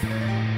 Peace.